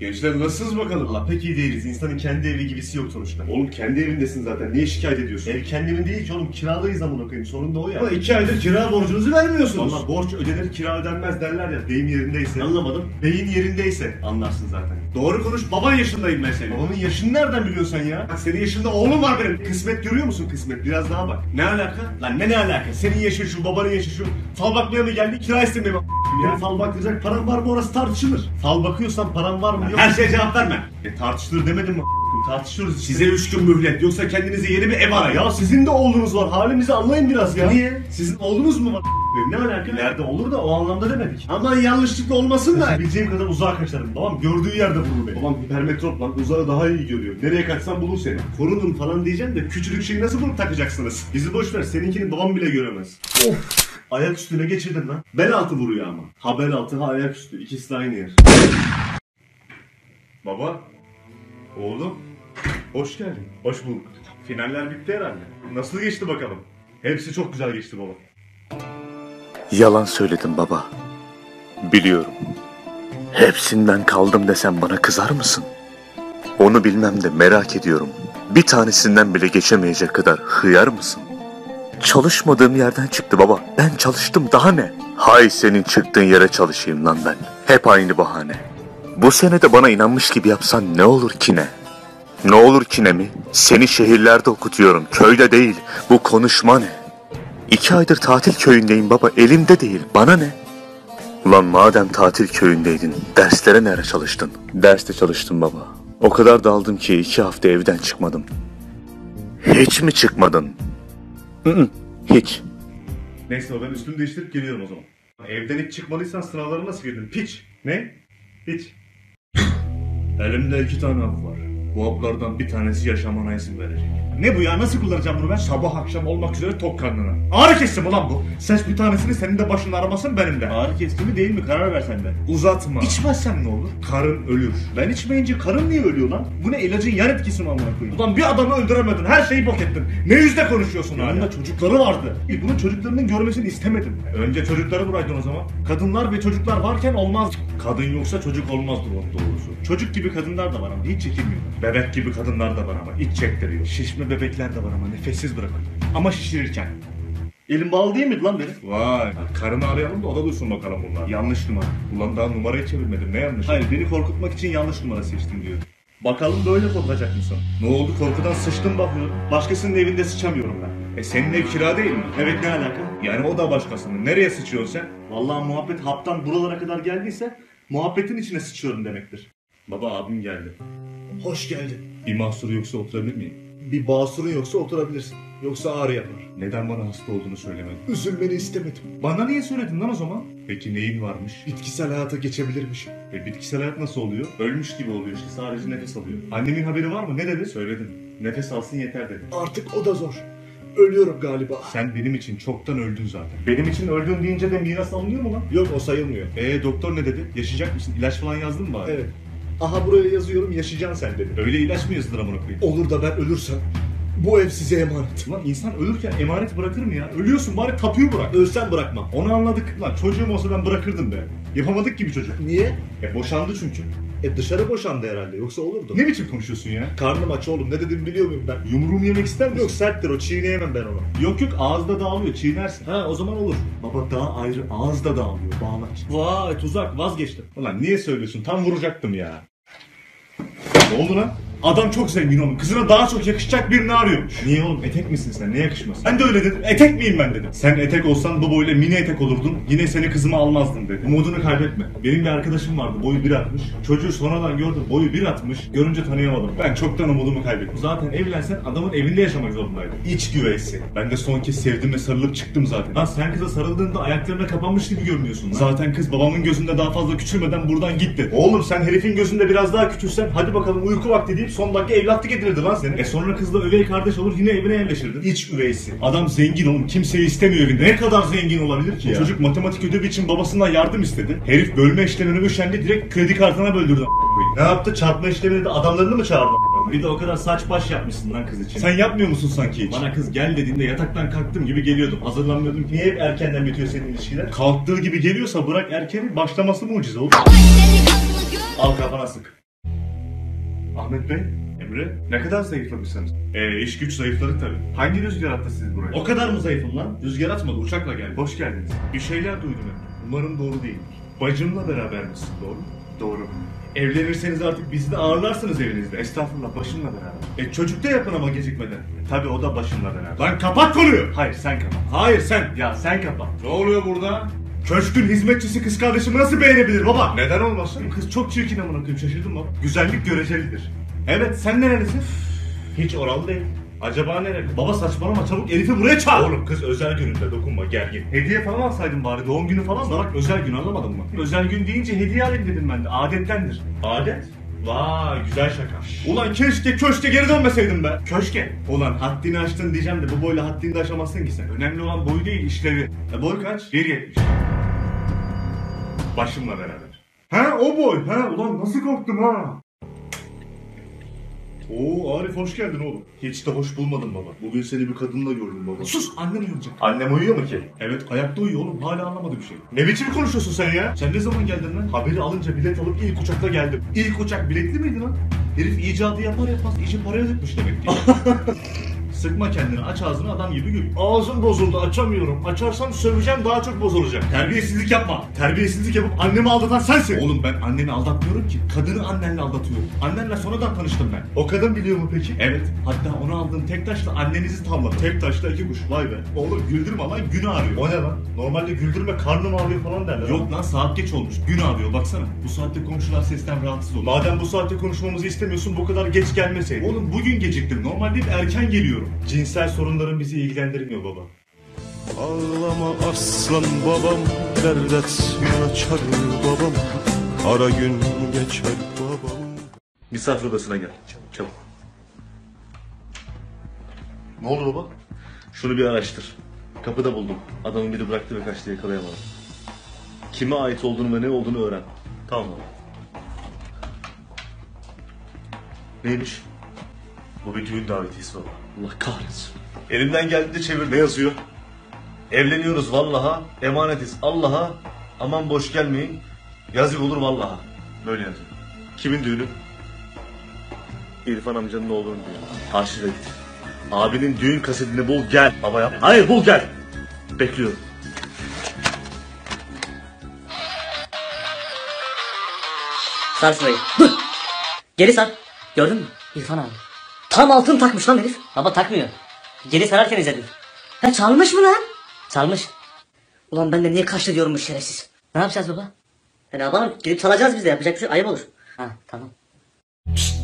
Gençler nasılsınız bakalım? Aa, pek iyi değiliz. İnsanın kendi evi gibisi yok sonuçta. Oğlum kendi evindesin zaten. Niye şikayet ediyorsun? Ev kendimin değil ki oğlum. Kiralayız amına koyayım. Sorun da o ya. Ama 2 aydır kira borcunuzu vermiyorsunuz. Valla borç ödenir kira ödenmez derler ya. Beyin yerindeyse. Anlamadım. Beyin yerindeyse anlarsın zaten. Doğru konuş. Baban yaşındayım ben senin. Babanın yaşını nereden biliyorsun ya? Bak senin yaşında oğlum var benim. Kısmet görüyor musun kısmet? Biraz daha bak. Ne alaka? Lan ne alaka? Senin yaşın şu, babanın yaşı şu. Fal bakmaya mı geldi? Kira istemeye bak. Ya fal bakacak param var mı orası tartışılır. Fal bakıyorsan param var mı yok. Her şeye cevap verme. Tartışılır demedim mi? Tartışıyoruz işte. Size 3 gün mühlet yoksa kendinize yeni bir ev arayın. Ya sizin de oğlunuz var halimizi anlayın biraz ya. Niye? Sizin oğlunuz mu var? Ne alaka? Nerede olur da o anlamda demedik. Aman yanlışlıkla olmasın da. Bileceğim kadar uzağa kaçarım tamam. Gördüğü yerde vurur beni. Ulan hipermetrop lan uzağı daha iyi görüyor. Nereye kaçsan bulur seni. Korunun falan diyeceğim de küçücük şeyi nasıl bulup takacaksınız? Bizi boşver seninkini babam bile göremez. Of. Ayak üstüne geçirdin lan. Bel altı vuruyor ama. Ha bel altı ha ayak üstü. İkisi de aynı yer. Baba. Oğlum. Hoş geldin. Hoş bulduk. Finaller bitti herhalde. Nasıl geçti bakalım? Hepsi çok güzel geçti baba. Yalan söyledim baba. Biliyorum. Hepsinden kaldım desem bana kızar mısın? Onu bilmem de merak ediyorum. Bir tanesinden bile geçemeyecek kadar hıyar mısın? Çalışmadığım yerden çıktı baba. Ben çalıştım daha ne? Hay senin çıktığın yere çalışayım lan ben. Hep aynı bahane. Bu sene de bana inanmış gibi yapsan ne olur ki ne? Ne olur ki ne mi? Seni şehirlerde okutuyorum. Köyde değil. Bu konuşma ne? 2 aydır tatil köyündeyim baba. Elimde değil. Bana ne? Ulan madem tatil köyündeydin. Derslere nereye çalıştın? Derste çalıştım baba. O kadar daldım ki 2 hafta evden çıkmadım. Hiç mi çıkmadın? Hiç. Neyse ben üstümü değiştirip geliyorum o zaman. Evden hiç çıkmalıysan sınavlara nasıl girdin? Piç. Ne? Hiç. Elimde 2 tane hap var. Bu haplardan bir tanesi yaşamana izin verecek. Ne bu ya? Nasıl kullanacağım bunu ben? Sabah akşam olmak üzere tok karnına. Ağrı kesici mi lan bu? Seç bir tanesini senin de başını aramasın benim de. Ağrı kesici mi değil mi? Karar versen de. Uzatma. İçmezsen ne olur? Karın ölür. Ben içmeyince karın niye ölüyor lan? Bu ne ilacın yan etkisi mi amına koyayım? Ulan bir adamı öldüremedin. Her şeyi bok ettin. Ne yüzle konuşuyorsun hala? Yanında çocukları vardı. Bunun çocuklarının görmesini istemedim. Önce çocukları bıraktın o zaman. Kadınlar ve çocuklar varken olmaz. Kadın yoksa çocuk olmazdır doğrusu. Çocuk gibi kadınlar da var ama hiç çekinmiyorlar. Bebek gibi kadınlar da var ama iç çektiriyor. Şişme bebekler de var ama nefessiz bırakın. Ama şişirirken. Elim bağlı değil miydi lan benim? Vay. Karını arayalım da o da duysun bakalım bunlar. Yanlış numara. Ulan daha numarayı çevirmedim ne yanlış? Hayır beni korkutmak için yanlış numara seçtim diyor. Bakalım böyle korkacak mısın? Ne oldu korkudan sıçtım bakıyorum. Başkasının evinde sıçamıyorum ben. Senin ev kira değil mi? Evet ne alaka? Yani o da başkasının. Nereye sıçıyorsun sen? Vallahi muhabbet haptan buralara kadar geldiyse muhabbetin içine sıçıyorum demektir. Baba abim geldi. Hoş geldin. Bir mahsuru yoksa oturabilir miyim? Bir basurun yoksa oturabilirsin. Yoksa ağrı yapar. Neden bana hasta olduğunu söylemedin? Üzülmeni istemedim. Bana niye söyledin lan o zaman? Peki neyin varmış? Bitkisel hayata geçebilirmişim. Bitkisel hayat nasıl oluyor? Ölmüş gibi oluyor işte sadece nefes alıyor. Annemin haberi var mı? Ne dedi? Söyledim. Nefes alsın yeter dedi. Artık o da zor. Ölüyorum galiba. Sen benim için çoktan öldün zaten. Benim için öldün deyince de miras alınıyor mu lan? Yok o sayılmıyor. Doktor ne dedi? Yaşayacak mısın? İlaç falan yazdın mı bari? Evet. Aha buraya yazıyorum yaşayacaksın sen dedi. Öyle ilaç mı yazılır amına koyayım? Olur da ben ölürsem bu ev size emanet. Lan insan ölürken emanet bırakır mı ya? Ölüyorsun bari tapuyu bırak. Ölsen bırakmam. Onu anladık lan çocuğum olsa ben bırakırdım be. Yapamadık ki bir çocuk. Niye? Boşandı çünkü. Dışarı boşandı herhalde yoksa olurdu. Ne biçim konuşuyorsun ya? Karnım aç oğlum ne dediğimi biliyor muyum ben? Yumruğumu yemek ister misin? Yok serttir o çiğneyemem ben onu. Yok yok ağızda dağılıyor çiğnersin. Ha o zaman olur. Baba daha ayrı ağızda dağılıyor bağlaç. Vay tuzak vazgeçtim. Ulan niye söylüyorsun tam vuracaktım ya. Ne oldu lan? Adam çok zengin oğlum. Kızına daha çok yakışacak birini arıyormuş. Niye oğlum etek misin sen? Ne yakışmasın? Ben de öyle dedim. Etek miyim ben dedim. Sen etek olsan bu boyla mini etek olurdun. Yine seni kızıma almazdım dedi. Umudunu kaybetme. Benim bir arkadaşım vardı boyu 1.60. Çocuğu sonradan gördüm boyu 1.60. Görünce tanıyamadım. Ben çoktan umudumu kaybettim. Zaten evlensen adamın evinde yaşamak zorundaydı. İç güveysi. Ben de son kez sevdiğime sarılıp çıktım zaten. Lan sen kıza sarıldığında ayaklarına kapanmış gibi görünüyorsun lan. Zaten kız babamın gözünde daha fazla küçülmeden buradan gitti. Oğlum sen herifin gözünde biraz daha küçülsen hadi bakalım uyku vakti deyip son dakika evlatlık edilirdi lan seni. Sonra kızla üvey kardeş olur yine evine yerleşirdin. İç üveysi. Adam zengin oğlum kimseyi istemiyor evinde. Ne kadar zengin olabilir ki ya? Çocuk matematik ödevi için babasından yardım istedi. Herif bölme işlemini üşendi direkt kredi kartına böldürdü. Ne yaptı? Çarpma işlemini de adamlarını mı çağırdı? Bir de o kadar saç baş yapmışsın lan kız için. Sen yapmıyor musun sanki hiç? Bana kız gel dediğinde yataktan kalktım gibi geliyordum. Hazırlanmıyordum ki. Niye hep erkenden bitiyor senin ilişkiler? Kalktığı gibi geliyorsa bırak erkenin başlaması mucize olur. Al kafana sık. Ahmet Bey, Emre, ne kadar zayıflamışsınız? İş güç zayıfladık tabii. Hangi rüzgar attı siz buraya? O kadar mı zayıfım lan? Rüzgar atmadı, uçakla geldi. Hoş geldiniz. Bir şeyler duydum Emre. Umarım doğru değildir. Bacımla beraber misin, doğru mu? Doğru. Evlenirseniz artık bizi de ağırlarsınız evinizde. Estağfurullah, başımla beraber. Çocuk da yapın ama gecikmeden. Tabii o da başımla beraber. Lan kapat konuyu! Hayır, sen kapat. Hayır, sen! Ya sen kapat. Ne oluyor burada? Köşkün hizmetçisi kız kardeşimi nasıl beğenebilir baba? Neden olmasın? Kız çok çirkin amına koyayım, şaşırdın mı? Güzellik görecelidir. Evet, sen nerelisin? Hiç oralı değil. Acaba nereli? Baba saçmalama, çabuk Elif'i buraya çağır! Oğlum kız özel gününde, dokunma, gergin. Hediye falan alsaydın bari, doğum günü falan da bak özel gün, anlamadın mı? Özel gün deyince hediye alayım dedim ben de, adettendir. Adet? Vay güzel şaka. Ulan keşke köşke geri dönmeseydim be. Köşke? Ulan haddini aştın diyeceğim de bu boyla haddini de aşamazsın ki sen. Önemli olan boy değil, işlevi. Boy kaç? 1.70. Başımla beraber. He o boy, he ulan nasıl korktum ha. Oo Arif hoş geldin oğlum. Hiç de hoş bulmadım baba. Bugün seni bir kadınla gördüm baba. Sus, annem uyuyacak. Annem uyuyor mu ki? Evet, ayakta uyuyor oğlum, hala anlamadı bir şey. Ne biçim konuşuyorsun sen ya? Sen ne zaman geldin lan? Haberi alınca bilet alıp ilk uçakla geldim. İlk uçak biletli miydi lan? Herif icadı yapar yapmaz işi paraya dökmüş demek ki. Sıkma kendini, aç ağzını adam gibi gül. Ağzım bozuldu, açamıyorum. Açarsam söveceğim, daha çok bozulacak. Terbiyesizlik yapma. Terbiyesizlik yapıp annemi aldatan sensin. Oğlum ben anneni aldatmıyorum ki. Kadını annenle aldatıyorum. Annenle sonradan tanıştım ben. O kadın biliyor mu peki? Evet. Hatta onu aldığım tek taşla annenizi tavladım. Tek taşla iki kuş. Vay be. Oğlum güldürme lan, gün ağrıyor. O ne lan? Normalde güldürme karnım ağrıyor falan derler. Yok lan, saat geç olmuş. Gün ağrıyor baksana. Bu saatte komşular sesten rahatsız olur. Madem bu saatte konuşmamızı istemiyorsun, bu kadar geç gelmeseydin. Oğlum bugün geciktim. Normalde erken geliyorum. Cinsel sorunların bizi ilgilendirmiyor baba. Ağlama aslan babam, dert etme açar babam, ara gün geçer babam. Misafir odasına gel, çabuk çabuk. Ne oldu baba? Şunu bir araştır. Kapıda buldum. Adamın biri bıraktı ve kaçtı, yakalayamadım. Kime ait olduğunu ve ne olduğunu öğren. Tamam baba. Neymiş? Bu bir düğün davetiyesi baba. Allah kahretsin. Elimden geldiğince çevir, ne yazıyor? Evleniyoruz vallaha, emanetiz Allah'a, aman boş gelmeyin, yazık olur vallaha. Böyle yazıyor. Kimin düğünü? İrfan amcanın oğlunun düğünü. Karşıda git. Abinin düğün kasetini bul gel. Baba yap. Hayır bul gel. Bekliyorum. Sar sırayı. Dur. Geri sar. Gördün mü? İrfan abi. Tam altın takmış lan herif. Baba takmıyor. Geri sararken izledim. Ha çalmış mı lan? Çalmış. Ulan ben de niye kaçtı diyorum bu şerefsiz. Ne yapacağız baba? Ne yapalım? Gidip çalacağız biz de. Yapacak bir şey ayıp olur. Ha tamam. Pişt.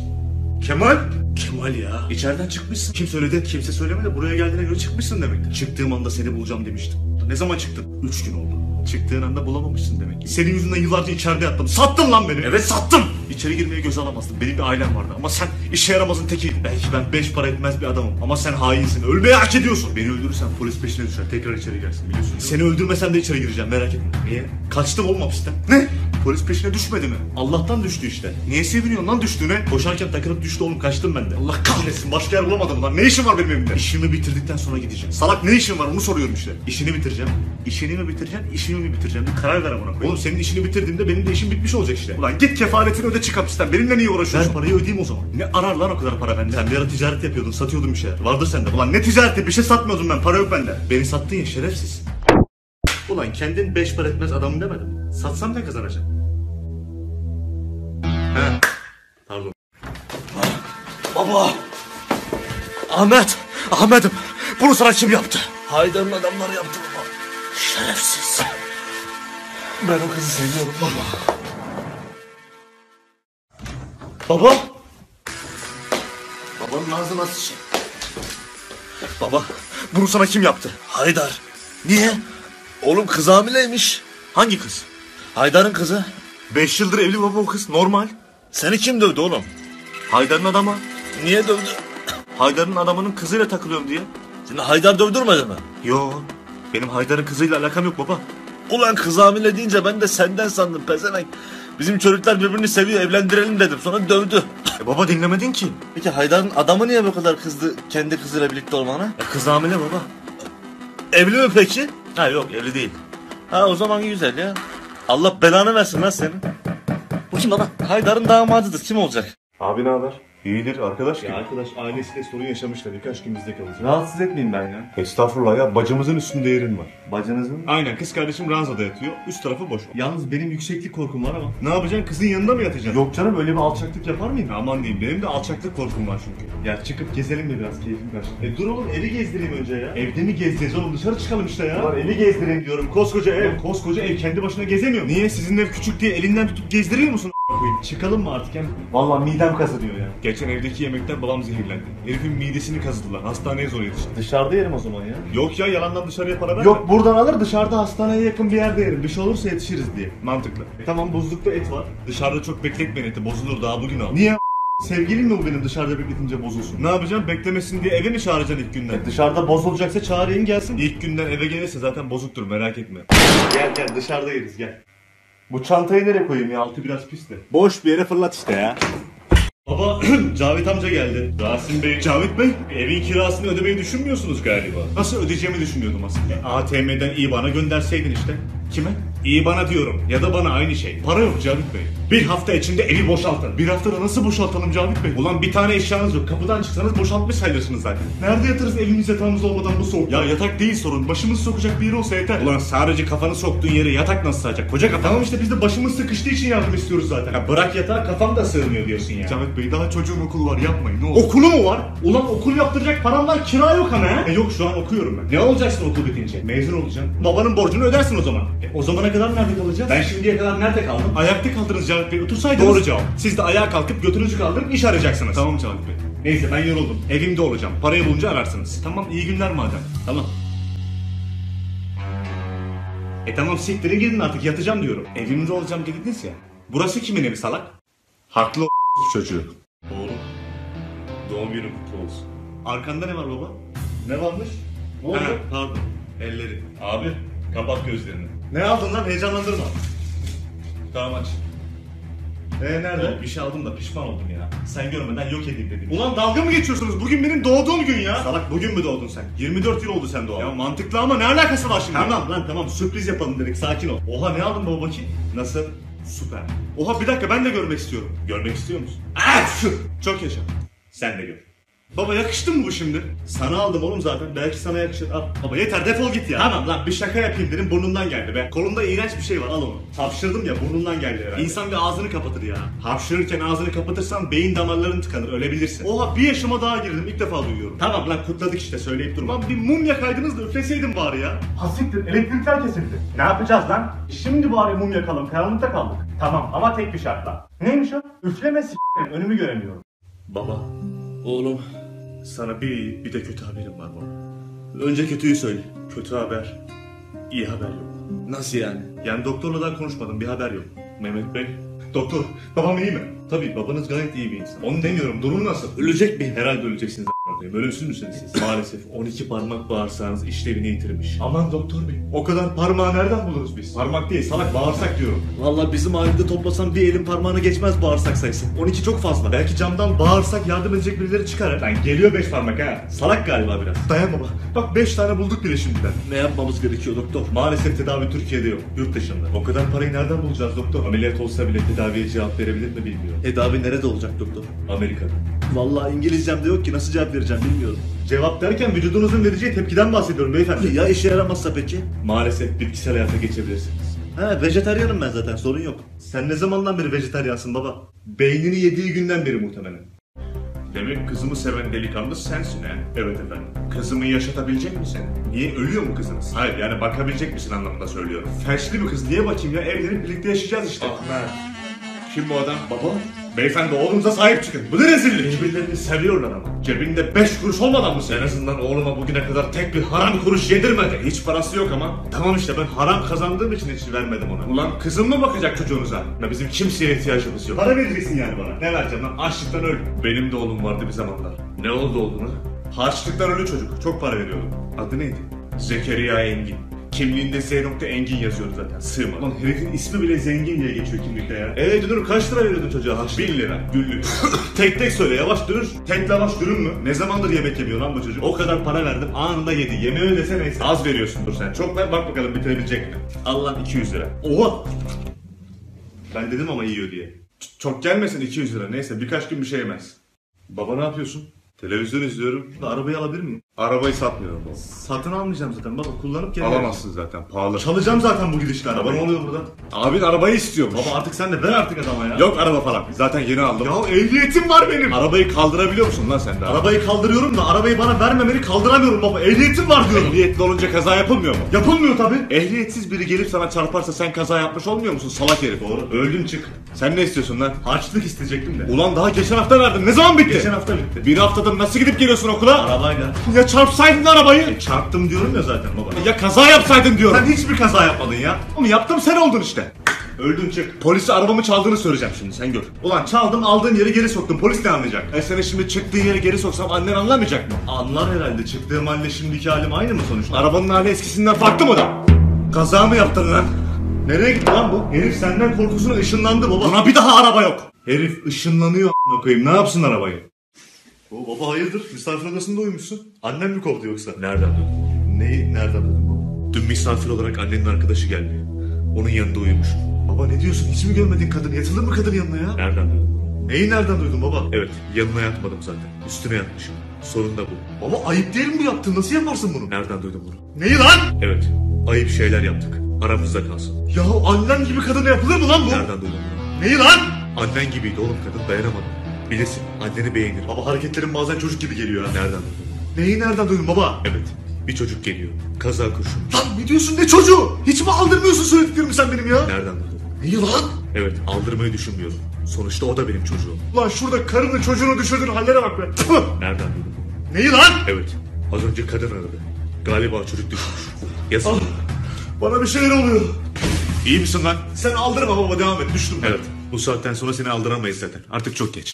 Kemal. Kemal ya. İçeriden çıkmışsın. Kim söyledi? Kimse söylemedi. Buraya geldiğine göre çıkmışsın demektir. Çıktığım anda seni bulacağım demiştim. Ne zaman çıktın? 3 gün oldu. Çıktığın anda bulamamışsın demek. Senin yüzünden yıllarca içeride yattım. Sattın lan beni. Evet sattım. İçeri girmeye göze alamazdım. Benim bir ailem vardı ama sen işe yaramazın tekiydin. Belki ben 5 para etmez bir adamım ama sen hainsin. Ölmeyi hak ediyorsun. Beni öldürürsen polis peşine düşer. Tekrar içeri gelsin biliyorsun. Seni öldürmesem de içeri gireceğim, merak etme. Niye? Kaçtım oğlum hapisten. Ne? Polis peşine düşmedi mi? Allah'tan düştü işte. Niye seviniyorsun lan düştüğüne? Koşarken takılıp düştü oğlum, kaçtım ben de. Allah kahretsin, başka yer bulamadım lan. Ne işin var benim evimde? İşimi bitirdikten sonra gideceğim. Salak ne işin var onu soruyorum işte. İşini bitireceğim. İşini mi bitireceğim, işimi mi bitireceğim? Bir karar ver amına koyayım. Oğlum senin işini bitirdiğimde benim de işim bitmiş olacak işte. Ulan git kefaletini öde, çık hapisten. Benimle niye uğraşıyorsun? Ver parayı ödeyeyim o zaman. Ne arar lan o kadar para bende? Sen bir ara ticaret yapıyordun, satıyordun bir şeyler. Vardır sende. Ulan ne ticareti, bir şey satmıyordum ben. Para yok bende. Beni sattın ya şerefsiz. Ulan kendin 5 para etmez adamım demedim. Satsam ne kazanacağım? He. Pardon. Baba. Ahmet. Ahmet'im. Bunu sana kim yaptı? Haydar'ın adamları yaptı baba. Şerefsiz. Ben o kızı seviyorum baba. Baba. Babanın ağzı nasıl şey? Baba. Bunu sana kim yaptı? Haydar. Niye? Oğlum kız hamileymiş. Hangi kız? Haydar'ın kızı. 5 yıldır evli baba o kız, normal. Seni kim dövdü oğlum? Haydar'ın adamı. Niye dövdü? Haydar'ın adamının kızıyla takılıyorum diye. Seni Haydar dövdürmedi mi? Yo, benim Haydar'ın kızıyla alakam yok baba. Ulan kız hamile deyince ben de senden sandım pezenek. Bizim çocuklar birbirini seviyor, evlendirelim dedim, sonra dövdü. Baba dinlemedin ki. Peki Haydar'ın adamı niye bu kadar kızdı kendi kızıyla birlikte olmana? Kız hamile baba. Evli mi peki? Ha yok, evli değil. Ha o zaman güzel ya. Allah belanı versin lan senin. Bu kim baba? Haydar'ın damadıdır, kim olacak? Abi ne haber? İyidir arkadaş gibi. Ya arkadaş ailesiyle sorun yaşamışlar. Birkaç gün bizde kalacak. Rahatsız etmeyeyim ben ya. Estağfurullah ya. Bacamızın üstünde yerin var. Bacanızın mı? Aynen. Kız kardeşim ranzada yatıyor. Üst tarafı boş. Yalnız benim yükseklik korkum var ama. Ne yapacaksın? Kızın yanında mı yatacaksın? Yok canım. Öyle bir alçaklık yapar mıyım? Aman diyeyim. Benim de alçaklık korkum var çünkü. Ya çıkıp gezelim mi biraz? Keyfim kaçtı. Dur oğlum. Evi gezdireyim önce ya. Evde mi gezeceğiz oğlum? Dışarı çıkalım işte ya. Ulan evi gezdireyim diyorum. Koskoca ev. Koskoca ev. Kendi başına gezemiyor. Niye? Sizin ev küçük diye elinden tutup gezdiriyor musun? Çıkalım mı artık hem? Vallahi midem kazınıyor ya. Geçen evdeki yemekten babam zehirlendi. Herifin midesini kazıdılar. Hastaneye zor yetişti. Dışarıda yerim o zaman ya. Yok ya, yalandan dışarıya para verme. Yok, buradan alır dışarıda hastaneye yakın bir yerde yerim. Bir şey olursa yetişiriz diye. Mantıklı. Tamam, buzlukta et var. Dışarıda çok bekletmeyin eti. Bozulur daha bugün al. Niye? Sevgilin mi bu benim dışarıda bekletince bozulsun? Ne yapacağım? Beklemesin diye eve mi çağıracaksın ilk günden? Dışarıda bozulacaksa çağırayım gelsin. İlk günden eve gelirse zaten bozuktur, merak etme. Gel dışarıda yeriz gel. Bu çantayı nereye koyayım ya? Altı biraz pis de. Boş bir yere fırlat işte ya. Baba, Cavit amca geldi. Rasim Bey, Cavit Bey, evin kirasını ödemeyi düşünmüyorsunuz galiba. Nasıl ödeyeceğimi düşünüyordum aslında. ATM'den IBAN'a gönderseydin işte. Kime? IBAN'a diyorum ya da bana aynı şey. Para yok Cavit Bey. Bir hafta içinde evi boşaltın. Bir haftada nasıl boşaltalım Cavit Bey? Ulan bir tane eşyanız yok. Kapıdan çıksanız boşaltmış sayılırsınız zaten. Nerede yatarız evimiz yatağımız olmadan bu soğuk? Ya yatak değil sorun. Başımızı sokacak bir yeri olsa yeter. Ulan sadece kafanı soktuğun yere yatak nasıl sığacak? Koca kafa. Tamam işte biz de başımız sıkıştığı için yardım istiyoruz zaten. Ya bırak yatağı, kafam da sığmıyor diyorsun ya. Cavit Bey daha çocuğun okulu var, yapmayın ne olur. Okulu mu var? Ulan okul yaptıracak param var, kira yok ama ha? Yok şu an okuyorum ben. Ne olacaksın okul bitince? Mezun olacaksın. Babanın borcunu ödersin o zaman. O zamana kadar nerede kalacağız? Ben şimdiye kadar nerede kaldım? Ayakta kaldınız Cavit Bey, otursaydınız. Doğru cevap. Siz de ayağa kalkıp götünüzü kaldırıp iş arayacaksınız. Tamam Cavit Bey. Neyse ben yoruldum. Evimde olacağım. Parayı bulunca ararsınız. Tamam iyi günler madem. Tamam. Tamam siktirin gidin artık, yatacağım diyorum. Evimde olacağım dediniz ya. Burası kimin evi salak? Haklı o çocuğu. Doğru. Doğum günün kutlu olsun. Arkanda ne var baba? Ne varmış? Ne oldu? Ha, pardon. Elleri. Abi kapat gözlerini. Ne aldın lan? Heyecanlandırma. Tamam aç. Nerede? Oğlum, bir şey aldım da pişman oldum ya. Sen görmeden yok edeyim dedim. Ulan dalga mı geçiyorsunuz? Bugün benim doğduğum gün ya. Salak bugün mü doğdun sen? 24 yıl oldu sen doğalı. Ya mantıklı ama ne alakası var şimdi? Tamam lan tamam, sürpriz yapalım dedik, sakin ol. Oha ne aldın baba bakayım? Nasıl? Süper. Oha bir dakika, ben de görmek istiyorum. Görmek istiyor musun? Çok yaşa. Sen de gör. Baba yakıştı mı bu şimdi? Sana aldım oğlum zaten. Belki sana yakışır. Al. Baba yeter, defol git ya. Tamam lan bir şaka yapayım dedim, burnumdan geldi be. Kolumda iğrenç bir şey var, al onu. Hapşırdım ya, burnumdan geldi herhalde. İnsan bir ağzını kapatır ya. Hapşırırken ağzını kapatırsan beyin damarların tıkanır, ölebilirsin. Oha bir yaşıma daha girdim, ilk defa duyuyorum. Tamam lan kutladık işte, söyleyip durma. Lan bir mum yakaydınız da üfleseydim bari ya. Hasittir, elektrikler kesildi. Ne yapacağız lan? Şimdi bari mum yakalım, karanlıkta kaldık. Tamam ama tek bir şartla. Neymiş o? Üfleme s***im, önümü göremiyorum. Baba. Oğlum, sana bir de kötü haberim var baba. Önce kötüyü söyle. Kötü haber, iyi haber yok. Nasıl yani? Yani doktorla daha konuşmadım, bir haber yok. Mehmet Bey, doktor, babam iyi mi? Tabii, babanız gayet iyi bir insan. Onu demiyorum, durum nasıl? Ölecek miyim? Herhalde öleceksiniz a**ayım, ölümsüz müsünüz siz? Maalesef 12 parmak bağırsağınız işlevini yitirmiş. Aman doktor bey, o kadar parmağı nereden buluruz biz? Parmak değil, salak bağırsak diyorum. Valla bizim halinde toplasan bir elin parmağına geçmez bağırsak sayısı. 12 çok fazla. Belki camdan bağırsak yardım edecek birileri çıkar ha. Lan geliyor 5 parmak ha. Salak galiba biraz. Dayan baba, bak 5 tane bulduk bile şimdiden. Ne yapmamız gerekiyor doktor? Maalesef tedavi Türkiye'de yok, yurt dışında. O kadar parayı nereden bulacağız doktor? Ameliyat olsa bile tedaviye cevap verebilir mi bilmiyorum. Tedavi nerede olacak doktor? Amerika'da. Vallahi İngilizcem de yok ki, nasıl cevap vereceğim bilmiyorum. Cevap derken vücudunuzun vereceği tepkiden bahsediyorum beyefendi. Ya işe yaramazsa peki? Maalesef bitkisel hayata geçebilirsiniz. Ha, vejetaryanım ben zaten, sorun yok. Sen ne zamandan beri vejetaryansın baba? Beynini yediği günden beri muhtemelen. Demek kızımı seven delikanlı sensin ha? Evet efendim. Kızımı yaşatabilecek misin? Niye, ölüyor mu kızınız? Hayır yani bakabilecek misin anlamında söylüyorum. Felçli bir kız, niye bakayım ya, evlenip birlikte yaşayacağız işte. Ah, kim bu adam? Baba. Beyefendi oğlunuza sahip çıkın. Bu ne rezillik? Birbirlerini seviyorlar ama. Cebinde 5 kuruş olmadan mı sen? En azından oğluma bugüne kadar tek bir haram kuruş yedirmedi. Hiç parası yok ama. Tamam işte ben haram kazandığım için hiç vermedim ona. Ulan kızım mı bakacak çocuğunuza? Ya bizim kimseye ihtiyacımız yok. Para vereceksin yani bana. Ne vereceğim lan? Açlıktan öl. Benim de oğlum vardı bir zamanlar. Ne oldu oğluna? Harçlıktan ölü çocuk. Çok para veriyordum. Adı neydi? Zekeriya Engin. Kimliğinde Z. Engin yazıyordu zaten. Sığma. Lan herifin ismi bile zengin diye geçiyor kimlikte ya. Evet dönür, kaç lira veriyordun çocuğa harçlık? 1000 lira. Güllük. tek söyle yavaş dönür. Tek lavaş dürüm mü? Ne zamandır yemek yemiyor lan bu çocuk? O kadar para verdim anında yedi. Yemeği ödese neyse. Az veriyorsundur sen. Çok ver bak bakalım bitirebilecek mi? Allah 200 lira. Oha! Ben dedim ama yiyor diye. Çok gelmesin 200 lira. Neyse birkaç gün bir şey yemez. Baba ne yapıyorsun? Televizyon izliyorum. Arabayı alabilir miyim? Arabayı satmıyorum baba. Satın almayacağım zaten baba, kullanıp geri alamazsın zaten, pahalı. Çalacağım zaten bu gidişle arabayı. Ne oluyor burada? Abin arabayı istiyormuş. Baba artık sen de ver artık adama ya. Yok araba falan, zaten yeni aldım. Ya ehliyetim var benim. Arabayı kaldırabiliyor musun lan sen de? Arabayı kaldırıyorum da arabayı bana vermemeni kaldıramıyorum baba. Ehliyetim var diyorum. Ehliyetli olunca kaza yapılmıyor mu? Yapılmıyor tabi. Ehliyetsiz biri gelip sana çarparsa sen kaza yapmış olmuyor musun salak herif? Doğru. Öldün çık. Sen ne istiyorsun lan? Harçlık isteyecektim de. Ulan daha geçen hafta verdim. Ne zaman bitti? Geçen hafta bitti. Bir haftadır nasıl gidip geliyorsun okula? Arabayla. Ya çarpsaydın arabayı. Çarptım diyorum ya zaten baba. Ya kaza yapsaydın diyorum. Sen hiçbir kaza yapmadın ya. Onu yaptım, sen oldun işte. Öldün çık. Polise arabamı çaldığını söyleyeceğim şimdi, sen gör. Ulan çaldım, aldığın yeri geri soktum, polis ne anlayacak? Sen şimdi çıktığın yeri geri soksam annen anlamayacak mı? Anlar herhalde, çıktığım halle şimdiki halim aynı mı sonuçta? Arabanın hali eskisinden farklı mı da? Kaza mı yaptın lan? Nereye gitti lan bu? Herif senden korkusuna ışınlandı baba. Buna bir daha araba yok. Herif ışınlanıyor a**ına koyayım, ne yapsın arabayı? O baba hayırdır? Misafir odasında uyumuşsun. Annem mi kovdu yoksa? Nereden duydun? Neyi nereden duydun baba? Dün misafir olarak annenin arkadaşı geldi. Onun yanında uyumuş. Baba ne diyorsun? Hiç mi görmedin kadın? Yatılır mı kadın yanına ya? Nereden duydun? Neyi nereden duydun baba? Evet, yanına yatmadım zaten. Üstüne yatmışım. Sorun da bu. Baba ayıp değil mi bu yaptın? Nasıl yaparsın bunu? Nereden duydun bunu? Neyi lan? Evet, ayıp şeyler yaptık. Aramızda kalsın. Ya annen gibi kadına yapılır mı lan bu? Nereden duydun bunu? Neyi lan? Annen gibiydi oğlum kadın, dayanamadım. Bilirsin, anneni beğenir. Baba hareketlerin bazen çocuk gibi geliyor ha. Nereden duydun? Neyi nereden duydun baba? Evet, bir çocuk geliyor. Kaza kurşun. Lan ne diyorsun, ne çocuğu? Hiç mi aldırmıyorsun söylediklerimi sen benim ya? Nereden duydun? Neyi lan? Evet, aldırmayı düşünmüyorum. Sonuçta o da benim çocuğum. Lan şurada karını çocuğunu düşürdüğün hallere bak be. Nereden duydun? Neyi lan? Evet, az önce kadın aradı. Galiba çocuk düşmüş. Yazık. Bana bir şeyler oluyor. İyi misin lan? Sen aldırma baba, devam et, düştüm ben. Evet, bu saatten sonra seni aldıramayız zaten. Artık çok geç.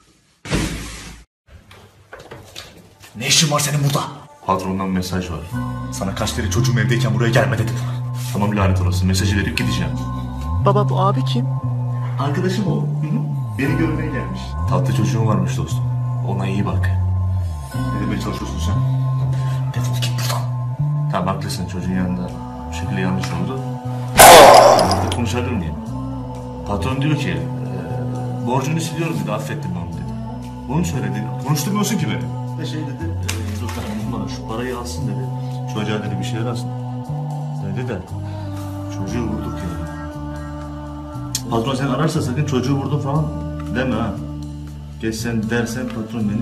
Ne işin var senin burada? Patrondan mesaj var. Sana kaç kere çocuğum evdeyken buraya gelme dedim. Tamam lanet olası, mesajı verip gideceğim. Baba bu abi kim? Arkadaşım o. Beni görmeye gelmiş. Tatlı çocuğun varmış dostum. Ona iyi bak. Ne demeye çalışıyorsun sen? Defol git buradan. Tamam haklısın, çocuğun yanında. Bu şekilde yanlış oldu. Konuşalım diye. Patron diyor ki borcunu siliyorum dedi, affettim onu dedi. Bunu söyledi. Konuşturmuyorsun ki beni. Ve şey dedi, doktor hanım bana şu parayı alsın dedi. Çocuğa dedi bir şeyler alsın. Dedi de çocuğu vurduk ya. Patron sen ararsa sakın çocuğu vurdun falan deme ha. Geçsen dersen patron beni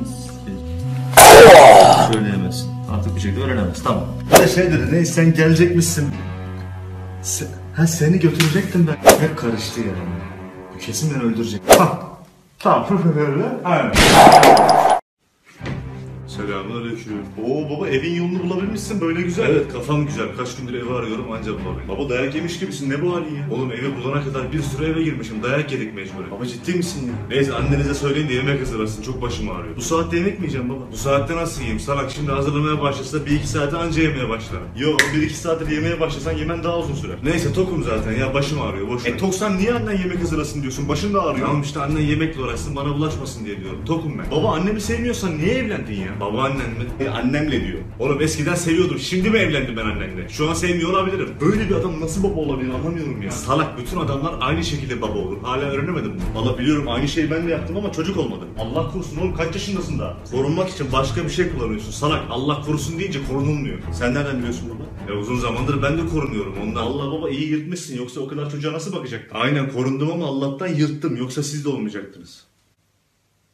söyleyemezsin. Artık bir şekilde öğrenemez, tamam. Ve şey dedi, neyse sen gelecekmişsin. Seni götürecektim ben. Hep karıştı ya. Bu kesin beni öldürecek. Tamam öyle. Aynen. Selamünaleyküm. Oo baba evin yolunu bulabilmişsin, böyle güzel. Evet kafam güzel, kaç gündür evi arıyorum ancak bulabildim. Baba dayak yemiş gibisin, ne bu halin ya? Oğlum evi bulana kadar bir sürü eve girmişim, dayak yedik mecburen. Baba ciddi misin ya? Neyse annenize söyleyin de yemek hazırlasın, çok başım ağrıyor. Bu saatte yemek mi yiyeceğim baba? Bu saatte nasıl yiyeyim salak, şimdi hazırlamaya başlasa 1-2 saate anca yemeye başlarım. Yo 1-2 saattir yemeye başlasan yemen daha uzun sürer. Neyse tokum zaten ya, başım ağrıyor boşver. Toksan niye annen yemek hazırlasın diyorsun, başın da ağrıyor. Tamam işte annen yemekle uğraşsın bana bulaşmasın diye diyorum, tokum ben. Baba annemi sevmiyorsan niye evlendin ya? Babaannen mi? Annemle diyor. Oğlum eskiden seviyordum, şimdi mi evlendim ben annenle? Şu an sevmiyor olabilirim. Böyle bir adam nasıl baba olabilir anlamıyorum ya. Salak, bütün adamlar aynı şekilde baba olur. Hala öğrenemedim bunu. Valla biliyorum, aynı şeyi ben de yaptım ama çocuk olmadı. Allah korusun oğlum, kaç yaşındasın daha? Korunmak için başka bir şey kullanıyorsun salak. Allah korusun deyince korunulmuyor. Sen nereden biliyorsun baba? Uzun zamandır ben de korunuyorum ondan. Allah baba iyi yırtmışsın, yoksa o kadar çocuğa nasıl bakacaktın? Aynen korundum ama Allah'tan yırttım, yoksa siz de olmayacaktınız.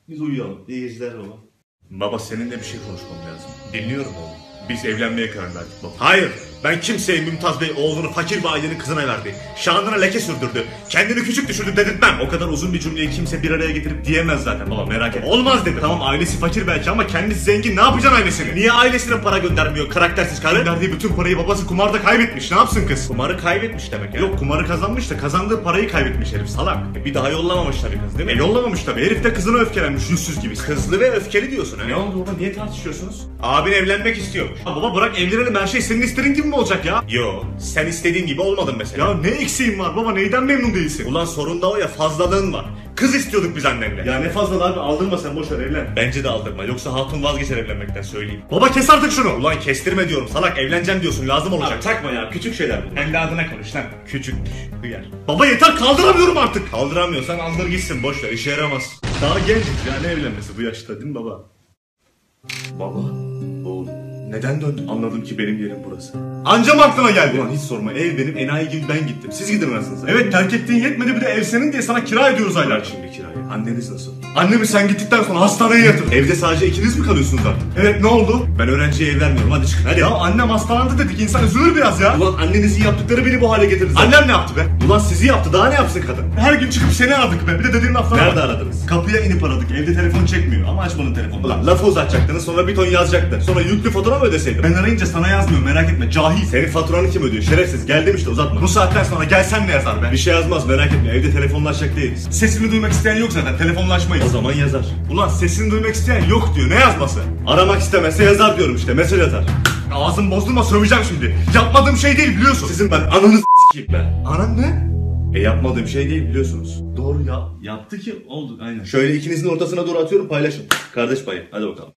Biz uyuyalım. İyi geceler baba. Baba seninle bir şey konuşmam lazım. Dinliyorum oğlum. Biz evlenmeye karar verdik baba. Hayır! Ben kimseye Mümtaz Bey oğlunu fakir bir ailenin kızına verdi. Şanına leke sürdürdü. Kendini küçük düşürdü dedirtmem. O kadar uzun bir cümleyi kimse bir araya getirip diyemez zaten baba, merak etme. Olmaz dedi. Tamam ailesi fakir belki ama kendisi zengin, ne yapacaksın ailesini? Niye ailesine para göndermiyor karaktersiz karı? Gönderdiği bütün parayı babası kumarda kaybetmiş, ne yapsın kız? Kumarı kaybetmiş demek ya. Yok kumarı kazanmış da kazandığı parayı kaybetmiş herif salak. Bir daha yollamamış tabii kız değil mi? Yollamamış tabii, herif de kızına öfkelenmiş yüzsüz gibi. Kızlı ve öfkeli diyorsun ha. Ne oldu baba, niye tartışıyorsunuz? Abin evlenmek istiyormuş. Ha baba bırak evlenelim, her şey senin istediğin gibi mi olacak ya? Yo, sen istediğin gibi olmadın mesela. Ya ne eksiğin var baba, neyden memnun değilsin? Ulan sorun da o ya, fazlalığın var. Kız istiyorduk biz annenle. Ya ne fazla abi, aldırma sen, boşver evlen. Bence de aldırma, yoksa hatun vazgeçer evlenmekten, söyleyeyim. Baba kes artık şunu. Ulan kestirme diyorum salak, evleneceğim diyorsun, lazım olacak. Abi, takma ya, küçük şeyler bu. Evladına konuş lan. Küçükmüş hıyar. Baba yeter, kaldıramıyorum artık. Kaldıramıyorsan aldır gitsin, boşver, işe yaramaz. Daha gencik ya, ne evlenmesi bu yaşta değil mi baba? Baba, oğlum. Neden döndün? Anladım ki benim yerim burası. Ancam aklına geldi. Ulan hiç sorma, ev benim, enayi gibi ben gittim. Siz gidin anasınız. Evet, terk ettiğin yetmedi, bir de ev senin diye sana kira ediyoruz aylar şimdi kirayı. Anneniz nasıl? Annemi sen gittikten sonra hastaneye yatırdım. Evde sadece ikiniz mi kalıyorsunuz artık? Evet, ne oldu? Ben öğrenciye ev vermiyorum, hadi çıkın hadi. Ya annem hastalandı dedik, insan üzülür biraz ya. Ulan annenizin yaptıkları beni bu hale getirdi zaten. Annem ne yaptı be? Ulan sizi yaptı, daha ne yapsın kadın? Her gün çıkıp seni aradık be, bir de dediğin laflar. Nerede aradınız? Kapıya inip aradık, evde telefon çekmiyor ama açmanın telefonu. Ulan lafı uzatacaktınız, sonra bir ton yazacaktı, sonra yüklü fotoğraf ödeseydim. Ben arayınca sana yazmıyorum, merak etme cahil. Senin faturanı kim ödüyor şerefsiz, gel demişti, uzatma. Bu saatten sonra gelsen ne yazar be? Bir şey yazmaz, merak etme, evde telefonlaşacak değiliz. Sesini duymak isteyen yok zaten, telefonlaşmayız. O zaman yazar. Ulan sesini duymak isteyen yok diyor, ne yazması? Aramak istemezse yazar diyorum işte, mesaj atar. Ağzını bozdurma, söveceğim şimdi. Yapmadığım şey değil biliyorsun. Sizin ben ananız s**eyim ben. Anan ne? Yapmadığım şey değil biliyorsunuz. Doğru ya, yaptı ki oldu aynen. Şöyle ikinizin ortasına doğru atıyorum, paylaşın. Kardeş payı, hadi bakalım.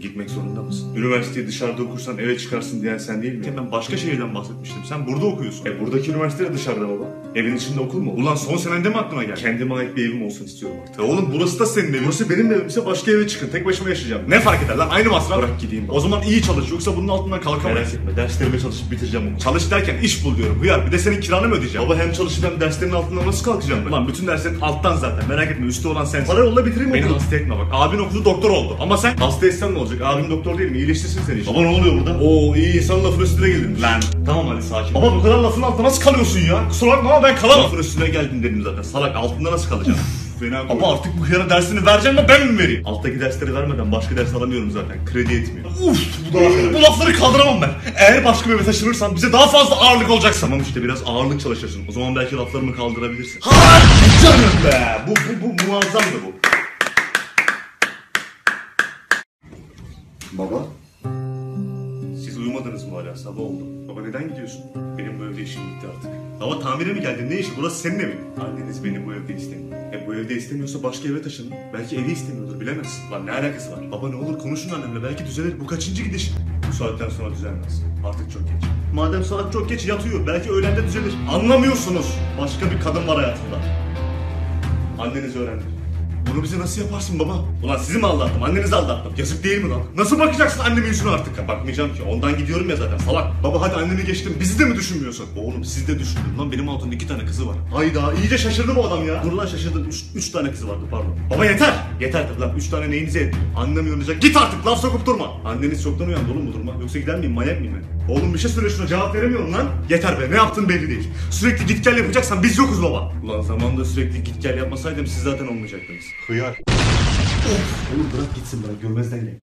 Gitmek zorunda mısın? Üniversiteyi dışarıda okursan eve çıkarsın diyen sen değil mi? Ben başka şehirden bahsetmiştim. Sen burada okuyorsun. Buradaki üniversite dışarıda baba. Evin içinde okur mu? Ulan son senende mi aklına geldi? Kendime ait bir evim olsun istiyorum artık. Ya oğlum burası da senin evin. Burası benim evimse başka eve çıkın. Tek başıma yaşayacağım. Ne fark eder lan? Aynı masraf. Bırak gideyim bak. O zaman iyi çalış, yoksa bunun altından kalkamayız. Merak etme, derslerime çalışıp bitireceğim onu. Çalış derken iş bul diyorum. Hıyar, bir de senin kiranı mı ödeyeceğim? Baba hem çalışıp hem derslerin altından nasıl kalkacağım ben? Ulan bütün derslerin alttan zaten. Merak etme, üstte olan sensin. Para yolla bitireyim mi? Beni hasta etme bak. Abin okudu, doktor oldu. Ama sen hasta etsen ne olacak? Abim doktor değil mi? İyileştirsin seni işte. Baba ne oluyor burada? Oo, iyi insan lafın üstüne geldin. Lan tamam hadi sakin. Baba bu kadar lafın altında nasıl kalıyorsun ya? Kusura bakma ama ben kalamam. Lafın üstüne geldim dedim zaten. Salak, altında nasıl kalacağım? Baba artık bu hıyara dersini vereceğim de ben mi vereyim? Alttaki dersleri vermeden başka ders alamıyorum zaten. Kredi etmiyor. Bu lafları kaldıramam ben. Eğer başka bir eve taşınırsan bize daha fazla ağırlık olacak. Tamam işte, biraz ağırlık çalışırsın. O zaman belki laflarımı kaldırabilirsin. Ha canım be. Bu muazzam da bu. Baba, siz uyumadınız mı hala? Sabah oldu. Baba neden gidiyorsun? Benim bu evde işim bitti artık. Baba tamire mi geldin? Ne işi? Burası senin evin. Anneniz beni bu evde istemiyor. Bu evde istemiyorsa başka eve taşının. Belki evi istemiyordur, bilemezsin. Lan ne alakası var? Baba ne olur konuşun annemle, belki düzelir. Bu kaçıncı gidiş? Bu saatten sonra düzelmez. Artık çok geç. Madem saat çok geç yatıyor, belki öğlende düzelir. Anlamıyorsunuz. Başka bir kadın var hayatımda. Anneniz öğrendi. Bunu bize nasıl yaparsın baba? Ulan sizi mi aldattım? Annenizi aldattım. Yazık değil mi lan? Nasıl bakacaksın annemin yüzüne artık? Bakmayacağım ki. Ondan gidiyorum ya zaten salak. Baba hadi annemi geçtim. Bizi de mi düşünmüyorsun? Oğlum siz de düşündün lan. Benim altımda 2 tane kızı var. Hayda, iyice şaşırdı bu adam ya. Dur lan, şaşırdın. 3 tane kızı vardı pardon. Baba yeter. Yeter tabi lan. 3 tane neyinize yetti? Annem uyanacak. Git artık, laf sokup durma. Anneniz çoktan uyandı oğlum bu duruma. Yoksa gider miyim? Manyak mıyım ben? Oğlum bir şey söyle şuna, cevap veremiyorum lan. Yeter be, ne yaptın belli değil. Sürekli git gel yapacaksan biz yokuz baba. Ulan zamanında sürekli git gel yapmasaydım siz zaten olmayacaktınız. Hıyar. Oğlum bırak gitsin, bırak görmezden gel.